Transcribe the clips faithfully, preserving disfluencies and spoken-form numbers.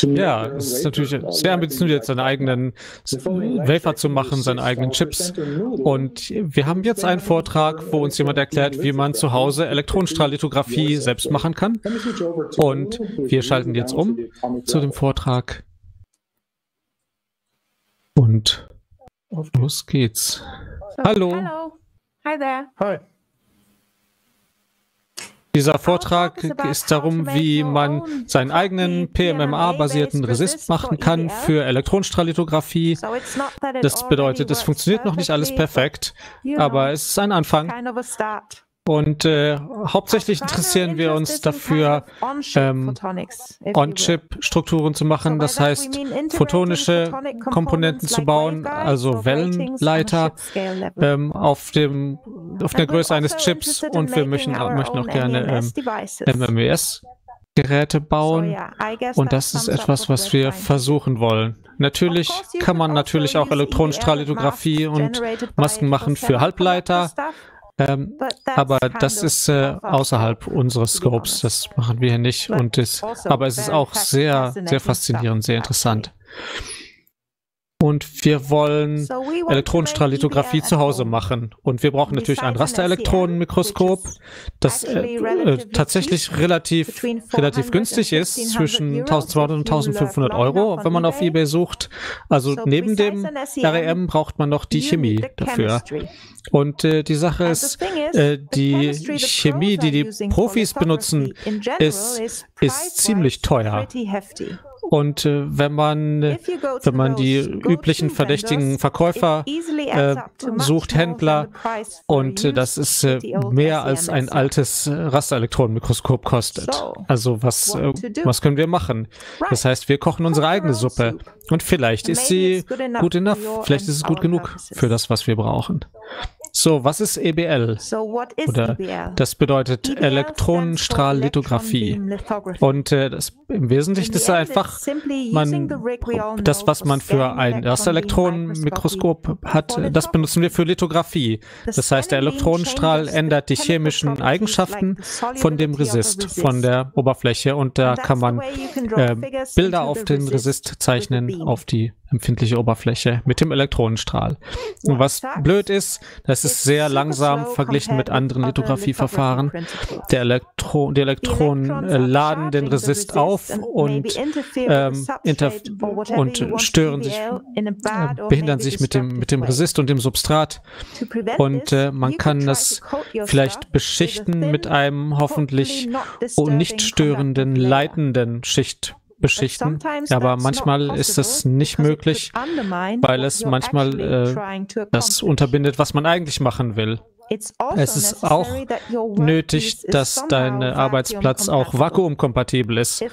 Ja, es ist natürlich sehr ambitioniert, seine eigenen Wafer zu machen, seine eigenen Chips. Und wir haben jetzt einen Vortrag, wo uns jemand erklärt, wie man zu Hause Elektronenstrahllithografie selbst machen kann. Und wir schalten jetzt um zu dem Vortrag. Und los geht's. Hallo. Hi there. Hi. Dieser Vortrag ist darum, wie man seinen eigenen P M M A-basierten Resist machen kann für Elektronenstrahllithografie. Das bedeutet, es funktioniert noch nicht alles perfekt, aber es ist ein Anfang. Und äh, hauptsächlich interessieren wir uns dafür, ähm, On-Chip-Strukturen zu machen, das heißt, photonische Komponenten zu bauen, also Wellenleiter ähm, auf, dem, auf der Größe eines Chips. Und wir möchten, möchten auch gerne ähm, M M S-Geräte bauen. Und das ist etwas, was wir versuchen wollen. Natürlich kann man natürlich auch Elektronenstrahllithografie und Masken machen für Halbleiter. Ähm, aber das ist äh, außerhalb unseres Scopes, das machen wir hier nicht. Und es, aber es ist auch sehr, sehr faszinierend, sehr interessant. Und wir wollen Elektronenstrahllithografie zu Hause machen. Und wir brauchen natürlich ein Rasterelektronenmikroskop, das äh, äh, tatsächlich relativ, relativ günstig ist, zwischen tausendzweihundert und eintausendfünfhundert Euro, wenn man auf eBay sucht. Also neben dem R E M braucht man noch die Chemie dafür. Und äh, die Sache ist, äh, die Chemie, die die Profis benutzen, ist, ist ziemlich teuer. Und äh, wenn man, wenn man die üblichen verdächtigen Verkäufer äh, sucht, Händler, und äh, das ist äh, mehr als ein altes Rasterelektronenmikroskop kostet. Also was, äh, was können wir machen? Das heißt, wir kochen unsere eigene Suppe. Und vielleicht ist sie gut enough, vielleicht ist es gut genug für das, was wir brauchen. So, was ist E B L? Oder das bedeutet Elektronenstrahllithografie. Und äh, das, im Wesentlichen ist einfach, man, das, was man für ein Rasterelektronenmikroskop hat, das benutzen wir für Lithografie. Das heißt, der Elektronenstrahl ändert die chemischen Eigenschaften von dem Resist, von der Oberfläche. Und da kann man äh, Bilder auf den Resist zeichnen, auf die empfindliche Oberfläche mit dem Elektronenstrahl. Und was blöd ist, das ist sehr langsam verglichen mit anderen Lithografieverfahren. Der Elektro die Elektronen äh, laden den Resist auf und, ähm, und stören sich, äh, behindern sich mit dem, mit dem Resist und dem Substrat. Und äh, man kann das vielleicht beschichten mit einem hoffentlich nicht störenden, leitenden Schicht. Beschichten, aber manchmal ist das nicht möglich, weil es manchmal äh, das unterbindet, was man eigentlich machen will. Es ist auch nötig, dass dein Arbeitsplatz auch vakuumkompatibel ist.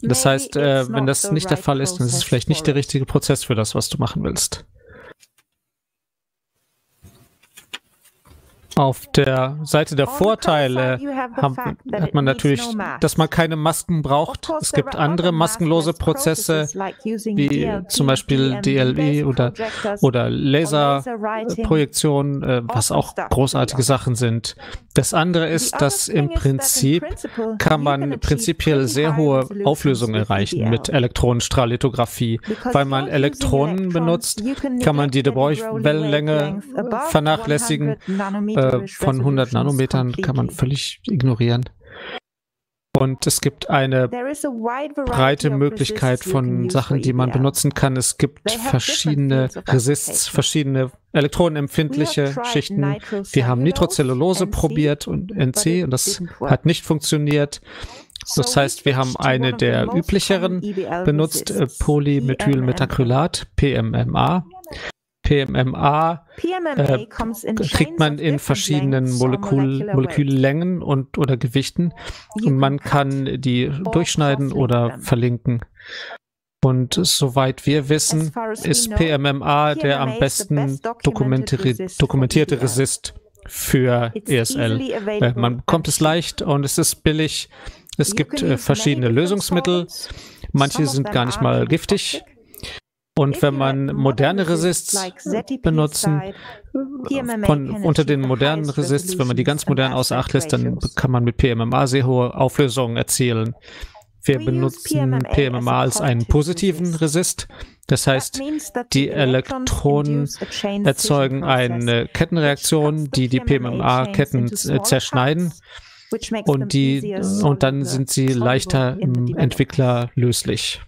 Das heißt, äh, wenn das nicht der Fall ist, dann ist es vielleicht nicht der richtige Prozess für das, was du machen willst. Auf der Seite der Vorteile haben, hat man natürlich, dass man keine Masken braucht. Es gibt andere maskenlose Prozesse, wie zum Beispiel D L I oder, oder Laserprojektion, was auch großartige Sachen sind. Das andere ist, dass im Prinzip kann man prinzipiell sehr hohe Auflösungen erreichen mit Elektronenstrahllithografie. Weil man Elektronen benutzt, kann man die De Broglie-Wellenlänge vernachlässigen. Von hundert Nanometern kann man völlig ignorieren. Und es gibt eine breite Möglichkeit von Sachen, die man benutzen kann. Es gibt verschiedene Resists, verschiedene elektronenempfindliche Schichten. Wir haben Nitrocellulose probiert und N C und das hat nicht funktioniert. Das heißt, wir haben eine der üblicheren benutzt, Polymethylmethacrylat, P M M A. P M M A äh, kriegt man in verschiedenen Molekul Moleküllängen und oder Gewichten und man kann die durchschneiden oder verlinken. Und soweit wir wissen, ist P M M A der am besten dokumentierte Resist für E S L. Äh, man bekommt es leicht und es ist billig. Es gibt äh, verschiedene Lösungsmittel. Manche sind gar nicht mal giftig. Und wenn man moderne Resists benutzen, von unter den modernen Resists, wenn man die ganz modernen außer Acht lässt, dann kann man mit P M M A sehr hohe Auflösungen erzielen. Wir benutzen P M M A als einen positiven Resist. Das heißt, die Elektronen erzeugen eine Kettenreaktion, die die P M M A-Ketten zerschneiden. Und, die, und dann sind sie leichter im Entwickler löslich.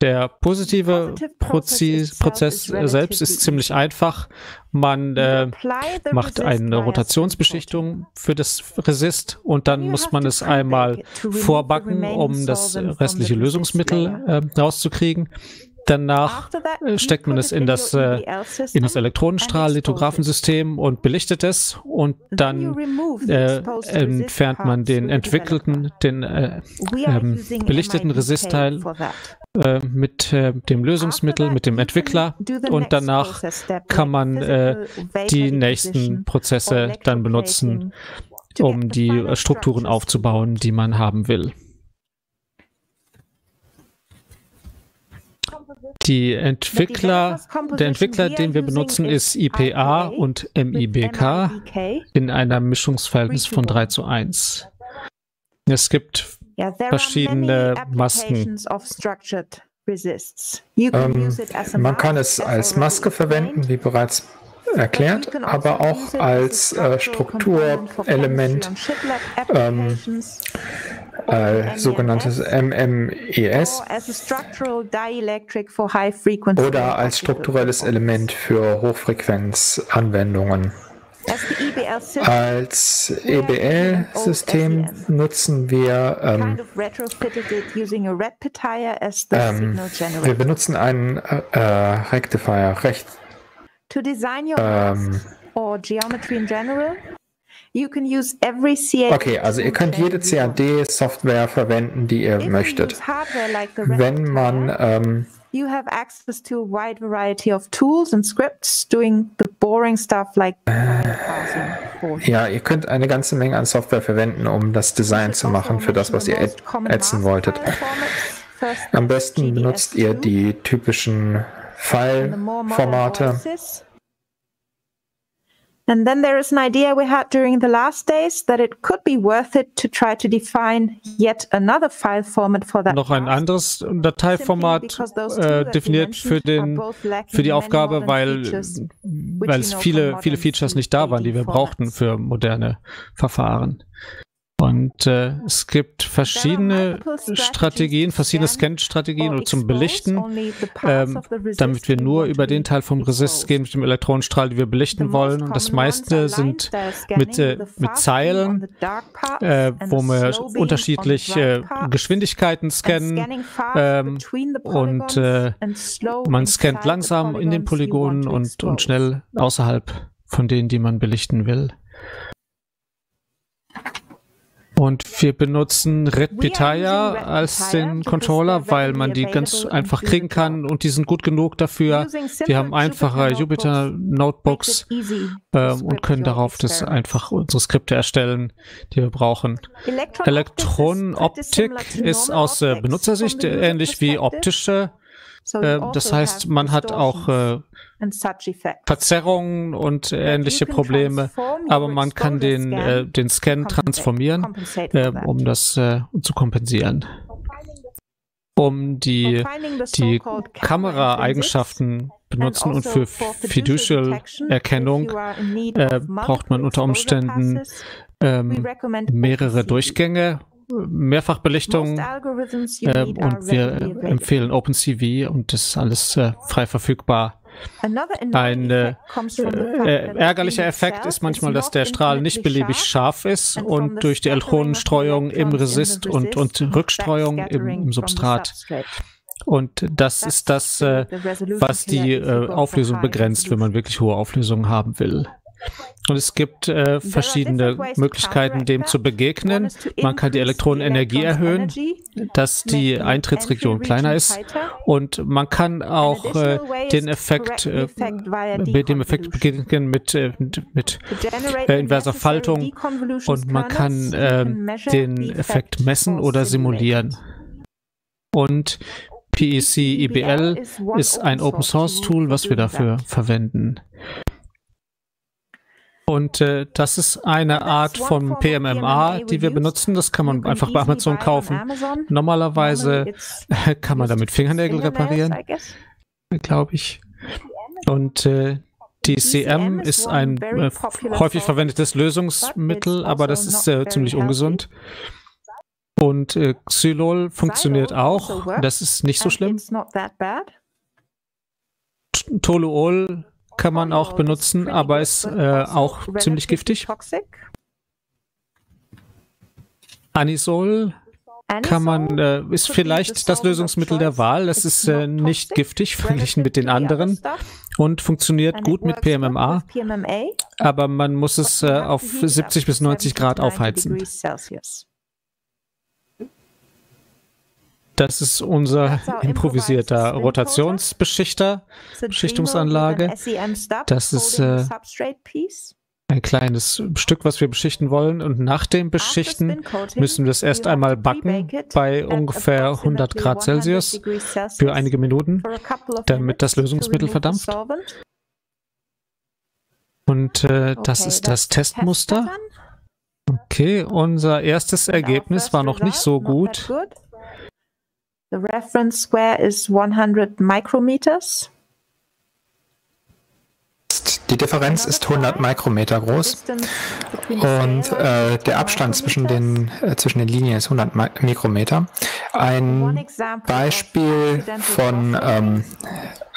Der positive Prozess selbst ist ziemlich einfach. Man äh, macht eine Rotationsbeschichtung für das Resist und dann muss man es einmal vorbacken, um das restliche Lösungsmittel äh, rauszukriegen. Danach steckt man es in das, äh, in das Elektronenstrahl-Lithographensystem und belichtet es und dann äh, entfernt man den entwickelten, den äh, ähm, belichteten Resistteil äh, mit äh, dem Lösungsmittel, mit dem Entwickler und danach kann man äh, die nächsten Prozesse dann benutzen, um die Strukturen aufzubauen, die man haben will. Die Entwickler, der Entwickler, den wir benutzen, ist I P A und M I B K in einer Mischungsverhältnis von drei zu eins. Es gibt verschiedene Masken. Ähm, man kann es als Maske verwenden, wie bereits erklärt, aber auch als äh, Strukturelement, ähm, äh, sogenanntes M M E S oder als strukturelles Element für Hochfrequenzanwendungen. Als E B L-System nutzen wir, ähm, ähm, wir benutzen einen äh, Rectifier, recht To design your um, or geometry in general, you can use every C A D. Okay, also ihr könnt jede C A D-Software verwenden, die ihr If möchtet. Like Wenn man ähm, you have access to a wide variety of tools and scripts doing the boring stuff like äh, ja, ihr könnt eine ganze Menge an Software verwenden, um das Design zu machen für das, was ihr ätzen wolltet. Am besten benutzt ihr die typischen File-Formate. And then there is an idea we had during the last days that it could be worth it to try to define yet another file format for that. Noch ein anderes Dateiformat äh, definiert für den für die Aufgabe, weil weil es viele viele Features nicht da waren, die wir brauchten für moderne Verfahren. Und äh, es gibt verschiedene Strategien, verschiedene Scan-Strategien zum Belichten, ähm, damit wir nur über den Teil vom Resist gehen, mit dem Elektronenstrahl, den wir belichten wollen. Und das meiste sind mit, äh, mit Zeilen, äh, wo wir unterschiedliche äh, Geschwindigkeiten scannen ähm, und äh, man scannt langsam in den Polygonen und, und schnell außerhalb von denen, die man belichten will. Und wir benutzen Red Pitaya als den Controller, weil man die ganz einfach kriegen kann und die sind gut genug dafür. Wir haben einfache Jupyter Notebooks äh, und können darauf das einfach unsere Skripte erstellen, die wir brauchen. Elektronenoptik ist aus äh, Benutzersicht ähnlich wie optische. Äh, das heißt, man hat auch äh, Verzerrungen und ähnliche Probleme, aber man kann den, äh, den Scan transformieren, äh, um das äh, zu kompensieren. Um die, die Kameraeigenschaften benutzen und für Fiducial-Erkennung äh, braucht man unter Umständen äh, mehrere Durchgänge. Mehrfachbelichtung äh, und wir empfehlen OpenCV und das ist alles äh, frei verfügbar. Ein äh, äh, ärgerlicher Effekt ist manchmal, dass der Strahl nicht beliebig scharf ist und durch die Elektronenstreuung im Resist und, und Rückstreuung im, im Substrat. Und das ist das, äh, was die äh, Auflösung begrenzt, wenn man wirklich hohe Auflösungen haben will. Und es gibt äh, verschiedene Möglichkeiten, dem zu begegnen. Man kann die Elektronenenergie erhöhen, dass die Eintrittsregion kleiner ist. Und man kann auch äh, den Effekt, äh, mit dem Effekt begegnen mit, äh, mit äh, inverser Faltung. Und man kann äh, den Effekt messen oder simulieren. und P E C E B L ist ein Open-Source-Tool, was wir dafür verwenden. Und äh, das ist eine Art von P M M A, die wir benutzen. Das kann man einfach bei Amazon kaufen. Normalerweise äh, kann man damit Fingernägel reparieren, glaube ich. Und äh, D C M ist ein äh, häufig verwendetes Lösungsmittel, aber das ist äh, ziemlich ungesund. Und äh, Xylol funktioniert auch. Das ist nicht so schlimm. Toluol kann man auch benutzen, aber ist äh, auch ziemlich giftig. Anisol kann man, äh, ist vielleicht das Lösungsmittel der Wahl. Das ist äh, nicht giftig verglichen mit den anderen und funktioniert gut mit P M M A, aber man muss es äh, auf siebzig bis neunzig Grad aufheizen. Das ist unser improvisierter Rotationsbeschichter, Beschichtungsanlage. Das ist äh, ein kleines Stück, was wir beschichten wollen. Und nach dem Beschichten müssen wir es erst einmal backen bei ungefähr hundert Grad Celsius für einige Minuten, damit das Lösungsmittel verdampft. Und äh, das ist das Testmuster. Okay, unser erstes Ergebnis war noch nicht so gut. The reference square is hundred micrometers. Die Differenz ist hundert Mikrometer groß und äh, der Abstand zwischen den, äh, zwischen den Linien ist hundert Mikrometer. Ein Beispiel von ähm,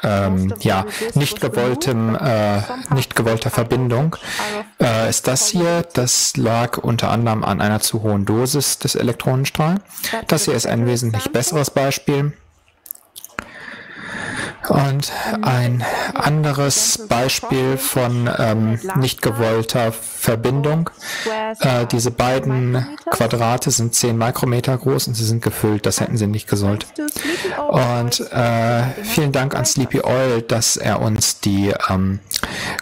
ähm, ja, nicht, gewolltem, äh, nicht gewollter Verbindung äh, ist das hier. Das lag unter anderem an einer zu hohen Dosis des Elektronenstrahls. Das hier ist ein wesentlich besseres Beispiel. Und ein anderes Beispiel von ähm, nicht gewollter Verbindung. Äh, diese beiden Quadrate sind zehn Mikrometer groß und sie sind gefüllt. Das hätten sie nicht gesollt. Und äh, vielen Dank an Sleepy Oil, dass er uns die ähm,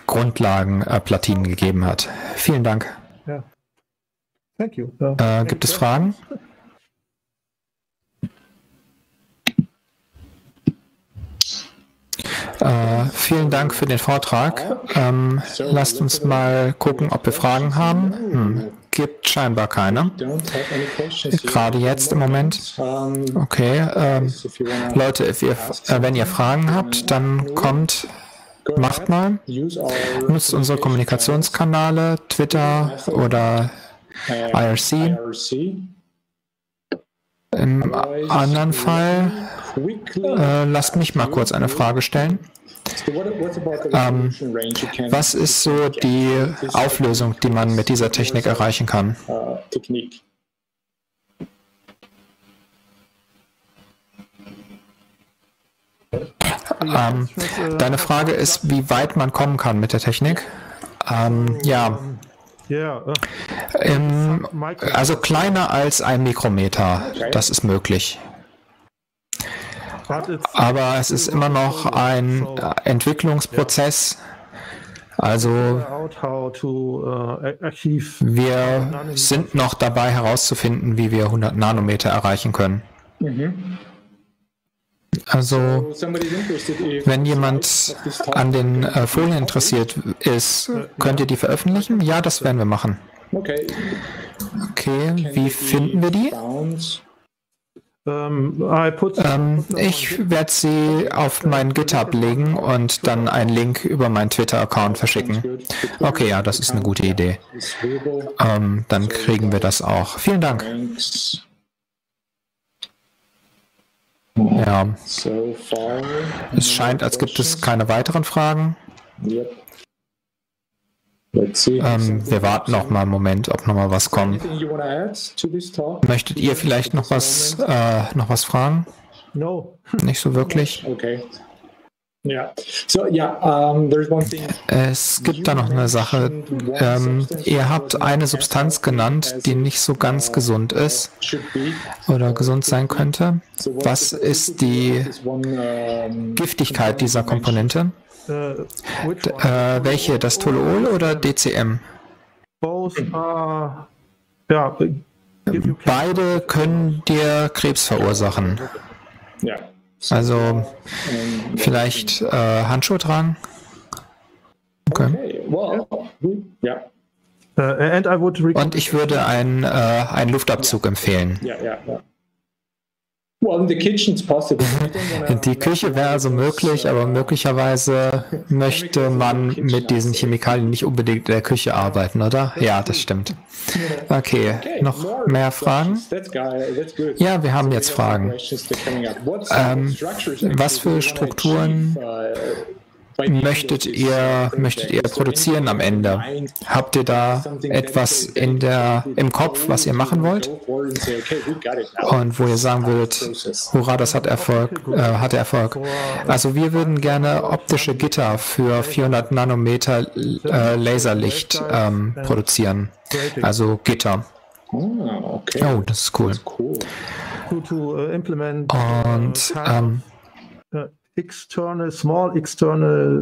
Grundlagenplatinen äh, gegeben hat. Vielen Dank. Äh, gibt es Fragen? Uh, vielen Dank für den Vortrag. Ähm, lasst uns mal gucken, ob wir Fragen haben. Hm, gibt scheinbar keine. Gerade jetzt im Moment. Okay. Ähm, Leute, if ihr, äh, wenn ihr Fragen habt, dann kommt, macht mal. Nutzt unsere Kommunikationskanäle, Twitter oder I R C. Im anderen Fall, äh, lasst mich mal kurz eine Frage stellen. Ähm, was ist so die Auflösung, die man mit dieser Technik erreichen kann? Ähm, deine Frage ist, wie weit man kommen kann mit der Technik? Ähm, ja. Yeah. Ähm, also kleiner als ein Mikrometer, das ist möglich. Aber es ist immer noch ein Entwicklungsprozess. Also wir sind noch dabei herauszufinden, wie wir hundert Nanometer erreichen können. Mhm. Also, wenn jemand an den äh, Folien interessiert ist, könnt ihr die veröffentlichen? Ja, das werden wir machen. Okay, wie finden wir die? Ähm, ich werde sie auf mein GitHub legen und dann einen Link über meinen Twitter-Account verschicken. Okay, ja, das ist eine gute Idee. Ähm, dann kriegen wir das auch. Vielen Dank. Ja, es scheint, als gibt es keine weiteren Fragen. Ähm, wir warten noch mal einen Moment, ob noch mal was kommt. Möchtet ihr vielleicht noch was, äh, noch was fragen? Nicht so wirklich? Es gibt da noch eine Sache. Ähm, ihr habt eine Substanz genannt, die nicht so ganz gesund ist oder gesund sein könnte. Was ist die Giftigkeit dieser Komponente? Äh, welche? Das Toluol oder D C M? Beide können dir Krebs verursachen. Ja. Also vielleicht äh, Handschuhe tragen. Okay. Okay. Wow. Ja. Uh, and I would Und ich würde einen, äh, einen Luftabzug empfehlen. Ja, ja, ja. Die Küche wäre also möglich, aber möglicherweise möchte man mit diesen Chemikalien nicht unbedingt in der Küche arbeiten, oder? Ja, das stimmt. Okay, noch mehr Fragen? Ja, wir haben jetzt Fragen. Ähm, was für Strukturen möchtet ihr, möchtet ihr produzieren am Ende? Habt ihr da etwas in der, im Kopf, was ihr machen wollt? Und wo ihr sagen würdet, hurra, das hat Erfolg, äh, hatte Erfolg. Also wir würden gerne optische Gitter für vierhundert Nanometer äh, Laserlicht ähm, produzieren. Also Gitter. Oh, das ist cool. Und ähm, External, small external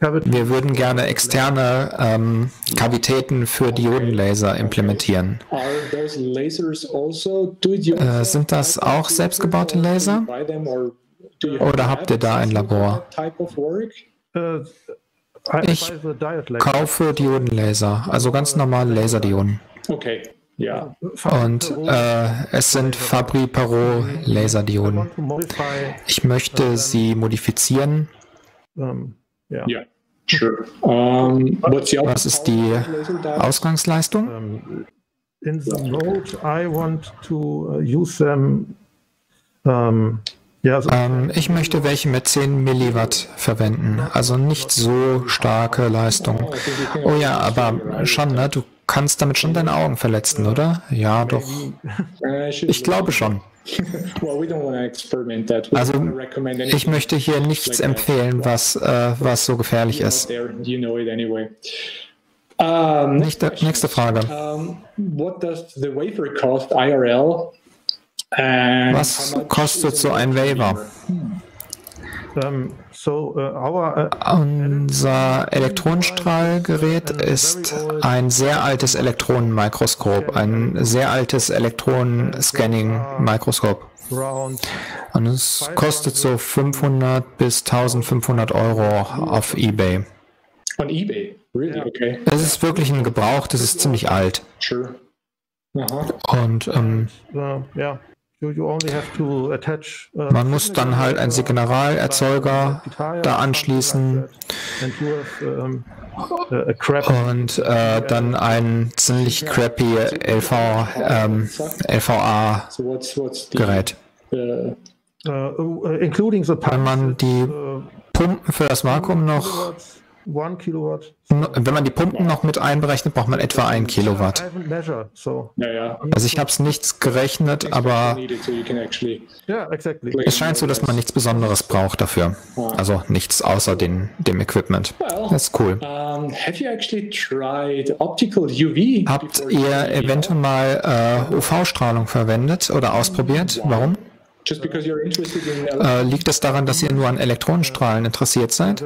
cavity. Wir würden gerne externe ähm, Kavitäten für Diodenlaser implementieren. Äh, sind das auch selbstgebaute Laser? Oder habt ihr da ein Labor? Ich kaufe Diodenlaser, also ganz normale Laserdioden. Okay. Ja. Und äh, es sind Fabri-Perot Laserdioden. Ich möchte sie modifizieren. Ja. Sure. Um, was ist die Ausgangsleistung? In the note I want to use them. Um, yeah, so ähm, ich möchte welche mit zehn Milliwatt verwenden, also nicht so starke Leistung. Oh ja, aber schon, ne? Du kannst damit schon deine Augen verletzen, oder? Ja, doch. Ich glaube schon. Also, ich möchte hier nichts empfehlen, was, äh, was so gefährlich ist. Nächste, nächste Frage. Was kostet so ein Waiver? Um, so, uh, our, uh, Unser Elektronenstrahlgerät ist ein sehr altes Elektronenmikroskop, ein sehr altes Elektronenscanning-Mikroskop. Und es kostet so fünfhundert bis eintausendfünfhundert Euro auf eBay. On eBay? Really? Okay. Es ist wirklich ein Gebrauch, das ist ziemlich alt. Sure. Uh-huh. Und, ähm, uh, yeah. Man muss dann halt einen Signalerzeuger da anschließen und äh, dann einen ziemlich crappy L V, ähm, L V A-Gerät. Wenn man die Pumpen für das Vakuum noch Wenn man die Pumpen noch mit einberechnet, braucht man etwa ein Kilowatt. Also ich habe es nichts gerechnet, aber es scheint so, dass man nichts Besonderes braucht dafür. Also nichts außer den, dem Equipment. Das ist cool. Habt ihr eventuell mal äh, U V-Strahlung verwendet oder ausprobiert? Warum? Äh, liegt es daran, dass ihr nur an Elektronenstrahlen interessiert seid?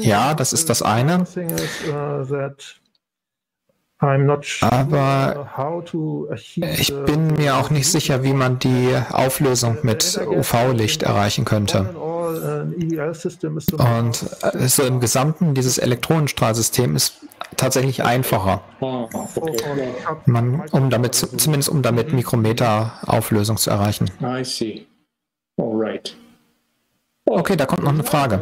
Ja, das ist das eine. Aber ich bin mir auch nicht sicher, wie man die Auflösung mit U V-Licht erreichen könnte. Und so im Gesamten, dieses Elektronenstrahlsystem ist tatsächlich einfacher, man, um damit, zumindest um damit Mikrometer-Auflösung zu erreichen. Okay, da kommt noch eine Frage.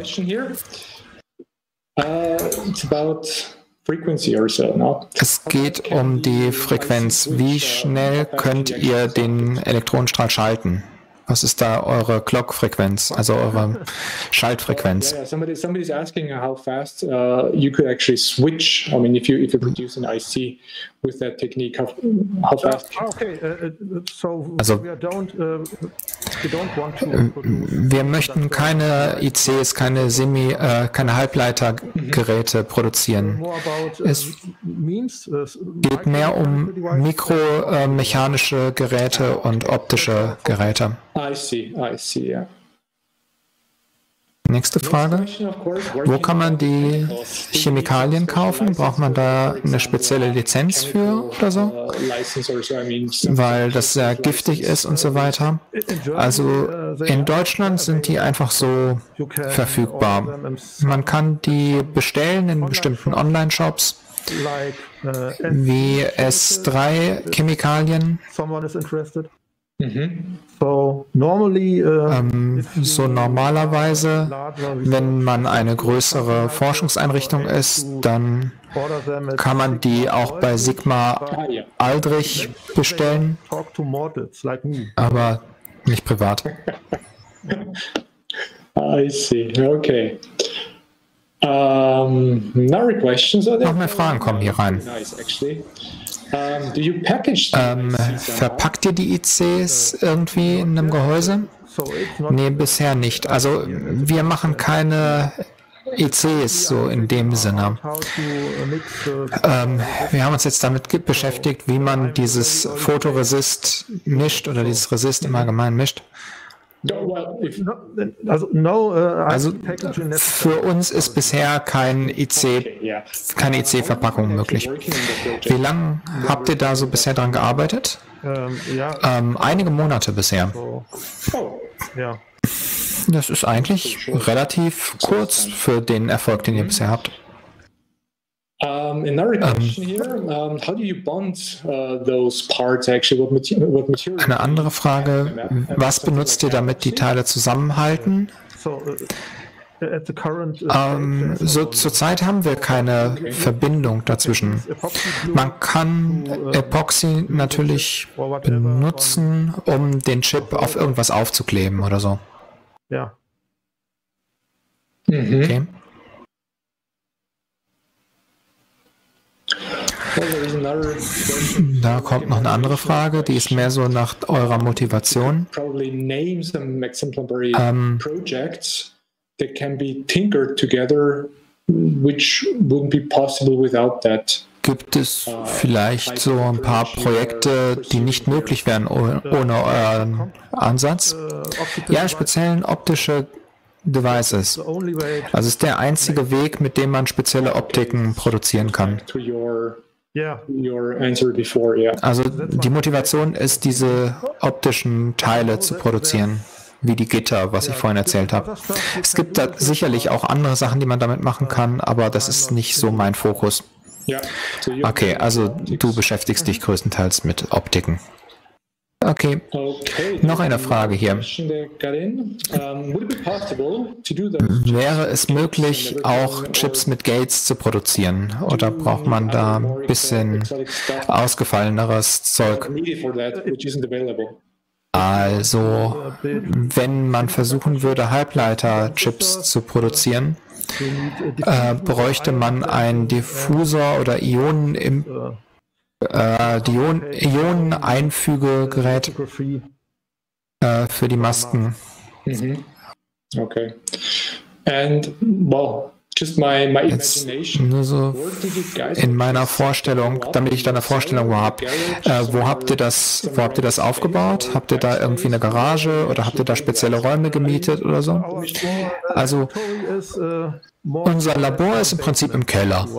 Es geht um die Frequenz. Wie schnell könnt ihr den Elektronenstrahl schalten? Was ist da eure Clock-Frequenz, also eure Schaltfrequenz? Also, wir möchten keine I Cs, keine Semi, äh, keine Halbleitergeräte produzieren. Es geht mehr um mikromechanische äh, Geräte und optische Geräte. I see, I see, yeah. Nächste Frage. Wo kann man die Chemikalien kaufen? Braucht man da eine spezielle Lizenz für oder so? Weil das sehr giftig ist und so weiter. Also in Deutschland sind die einfach so verfügbar. Man kann die bestellen in bestimmten Online-Shops, wie S drei Chemikalien. Mhm. So, normally, uh, ähm, so normalerweise, wenn man eine größere Forschungseinrichtung ist, dann kann man die auch bei Sigma Aldrich bestellen, aber nicht privat. I see. Okay. Um, Noch mehr Fragen kommen hier rein. Ähm, verpackt ihr die I Cs irgendwie in einem Gehäuse? Nee, bisher nicht. Also wir machen keine I Cs so in dem Sinne. Ähm, wir haben uns jetzt damit beschäftigt, wie man dieses Fotoresist mischt oder dieses Resist im Allgemeinen mischt. Also für uns ist bisher kein I C, keine I C-Verpackung möglich. Wie lange habt ihr da so bisher dran gearbeitet? Ähm, einige Monate bisher. Das ist eigentlich relativ kurz für den Erfolg, den ihr bisher habt. Um, another question here. Um, how do you bond uh, those parts actually? What material, what material? Eine andere Frage, was benutzt ihr, damit die Teile zusammenhalten? Ähm, so, zurzeit haben wir keine Verbindung dazwischen. Man kann Epoxy natürlich benutzen, um den Chip auf irgendwas aufzukleben oder so. Ja. Okay. Da kommt noch eine andere Frage, die ist mehr so nach eurer Motivation. Ähm, gibt es vielleicht so ein paar Projekte, die nicht möglich wären ohne euren Ansatz? Ja, speziell optische Devices. Also ist der einzige Weg, mit dem man spezielle Optiken produzieren kann. Also die Motivation ist, diese optischen Teile zu produzieren, wie die Gitter, was ich vorhin erzählt habe. Es gibt da sicherlich auch andere Sachen, die man damit machen kann, aber das ist nicht so mein Fokus. Okay, also du beschäftigst dich größtenteils mit Optiken. Okay. okay, noch eine Frage hier. Wäre es möglich, auch Chips mit Gates zu produzieren? Oder braucht man da ein bisschen ausgefalleneres Zeug? Also, wenn man versuchen würde, Halbleiter-Chips zu produzieren, äh, bräuchte man einen Diffusor oder Ionen im Äh, die Ionen-Einfügegerät äh, für die Masken. Mhm. Okay. And, well, just my, my imagination. Nur so in meiner Vorstellung, damit ich da eine Vorstellung habe, äh, wo habt ihr das, wo habt ihr das aufgebaut? Habt ihr da irgendwie eine Garage oder habt ihr da spezielle Räume gemietet oder so? Also, unser Labor ist im Prinzip im Keller.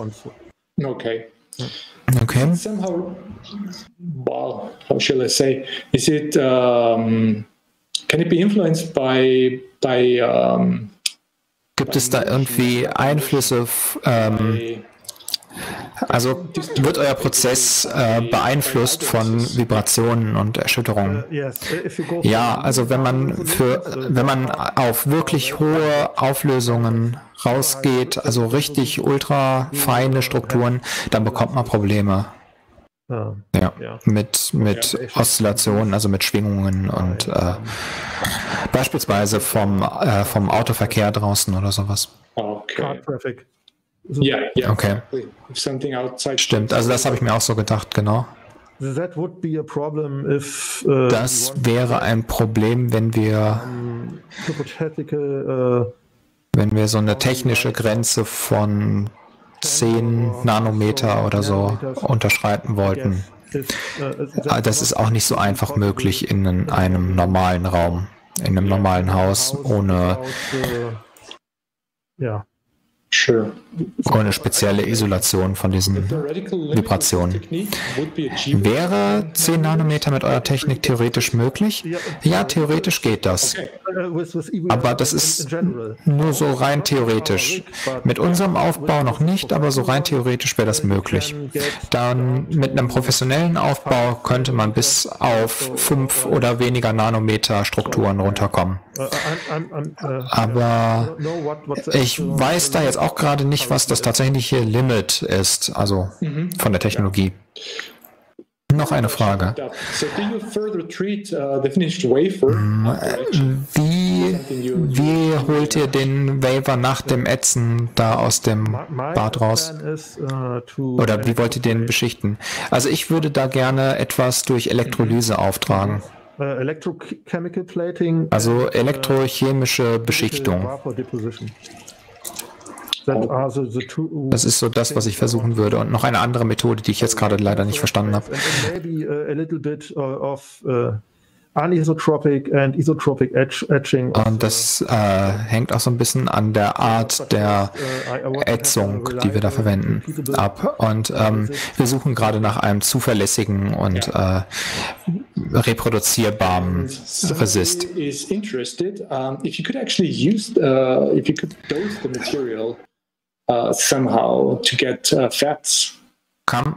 Okay. Okay. Somehow, well, how shall I say? Is it um, can it be influenced by by? Um, Gibt es da irgendwie Einflüsse? Ähm, also wird euer Prozess äh, beeinflusst von Vibrationen und Erschütterungen? Ja, also wenn man für wenn man auf wirklich hohe Auflösungen rausgeht, also richtig ultra feine Strukturen, dann bekommt man Probleme. Ja, mit, mit Oszillationen, also mit Schwingungen und äh, beispielsweise vom, äh, vom Autoverkehr draußen oder sowas. Okay. Ja, ja. Okay. Stimmt, also das habe ich mir auch so gedacht, genau. Das wäre ein Problem, wenn wir wenn wir so eine technische Grenze von zehn Nanometer oder so unterschreiten wollten. Das ist auch nicht so einfach möglich in einem normalen Raum, in einem normalen Haus ohne ja. Für eine spezielle Isolation von diesen Vibrationen. Wäre zehn Nanometer mit eurer Technik theoretisch möglich? Ja, theoretisch geht das. Aber das ist nur so rein theoretisch. Mit unserem Aufbau noch nicht, aber so rein theoretisch wäre das möglich. Dann mit einem professionellen Aufbau könnte man bis auf fünf oder weniger Nanometer Strukturen runterkommen. Aber ich weiß da jetzt auch gerade nicht, was das tatsächliche Limit ist, also von der Technologie. Noch eine Frage. Wie, wie holt ihr den Waiver nach dem Ätzen da aus dem Bad raus? Oder wie wollt ihr den beschichten? Also ich würde da gerne etwas durch Elektrolyse auftragen. Also elektrochemische Beschichtung. Das ist so das, was ich versuchen würde. Und noch eine andere Methode, die ich jetzt gerade leider nicht verstanden habe. Und das äh, hängt auch so ein bisschen an der Art der Ätzung, die wir da verwenden, ab. Und ähm, wir suchen gerade nach einem zuverlässigen und äh, reproduzierbaren Resist. Kann?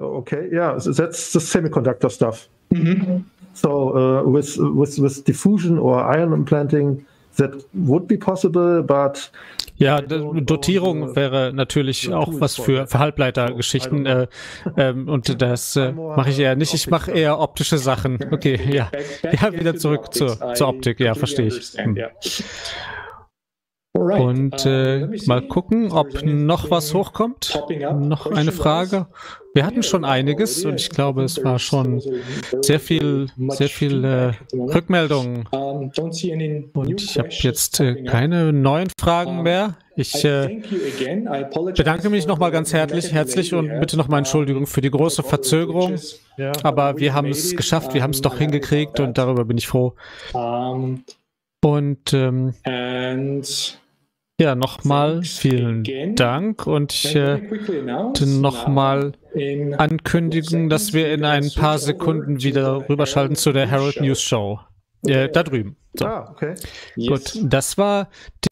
Okay, yeah, that's the semiconductor stuff. Mm-hmm. So uh, with with with diffusion or ion implanting, that would be possible, but ja, Dotierung wäre natürlich auch was für, für Halbleitergeschichten äh, ähm, und das äh, mache ich eher nicht. Ich mache eher optische Sachen. Okay, ja, ja, wieder zurück zur, zur Optik. Ja, verstehe ich. Hm. Und äh, mal gucken, ob noch was hochkommt. Noch eine Frage. Wir hatten schon einiges und ich glaube, es war schon sehr viel, sehr viel äh, Rückmeldungen. Und ich habe jetzt äh, keine neuen Fragen mehr. Ich äh, bedanke mich nochmal ganz herzlich, herzlich und bitte nochmal Entschuldigung für die große Verzögerung. Aber wir haben es geschafft, wir haben es doch hingekriegt und darüber bin ich froh. Und ähm, ja, nochmal vielen Dank und ich wollte äh, nochmal ankündigen, dass wir in ein paar Sekunden wieder rüberschalten zu der Herald News Show. Äh, da drüben. So. Ah, okay. Gut, das war die